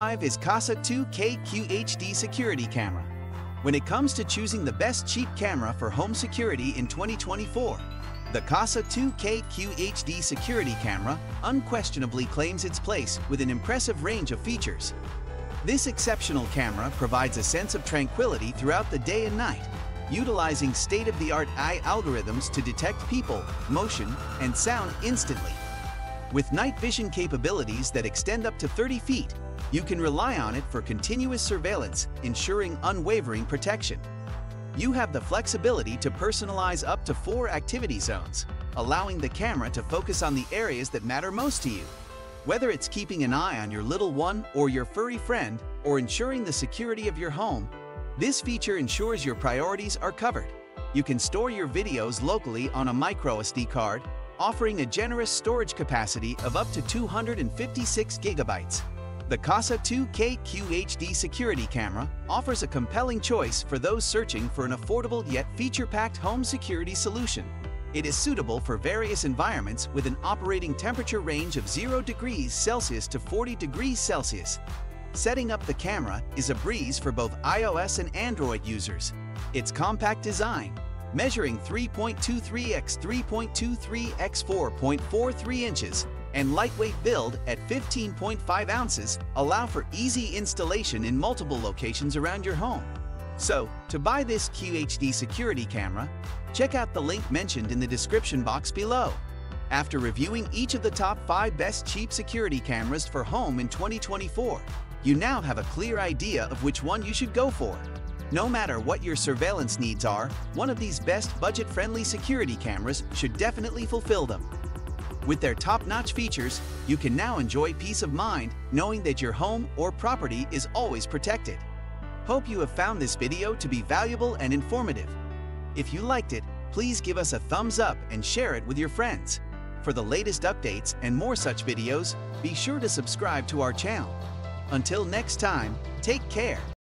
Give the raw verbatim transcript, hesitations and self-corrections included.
five is Kasa two K Q H D security camera. When it comes to choosing the best cheap camera for home security in twenty twenty-four, the Kasa two K Q H D security camera unquestionably claims its place with an impressive range of features. This exceptional camera provides a sense of tranquility throughout the day and night, utilizing state-of-the-art A I algorithms to detect people, motion, and sound instantly. With night vision capabilities that extend up to thirty feet, you can rely on it for continuous surveillance, ensuring unwavering protection. You have the flexibility to personalize up to four activity zones, allowing the camera to focus on the areas that matter most to you. Whether it's keeping an eye on your little one or your furry friend, or ensuring the security of your home, this feature ensures your priorities are covered. You can store your videos locally on a micro S D card, offering a generous storage capacity of up to two hundred fifty-six gigabytes. The Kasa two K Q H D security camera offers a compelling choice for those searching for an affordable yet feature-packed home security solution. It is suitable for various environments with an operating temperature range of zero degrees Celsius to forty degrees Celsius. Setting up the camera is a breeze for both i O S and Android users. Its compact design, measuring three point two three by three point two three by four point four three inches, and lightweight build at fifteen point five ounces, allow for easy installation in multiple locations around your home. So, to buy this Q H D security camera, check out the link mentioned in the description box below. After reviewing each of the top five best cheap security cameras for home in twenty twenty-four, you now have a clear idea of which one you should go for. No matter what your surveillance needs are, one of these best budget-friendly security cameras should definitely fulfill them. With their top-notch features, you can now enjoy peace of mind knowing that your home or property is always protected. Hope you have found this video to be valuable and informative. If you liked it, please give us a thumbs up and share it with your friends. For the latest updates and more such videos, be sure to subscribe to our channel. Until next time, take care.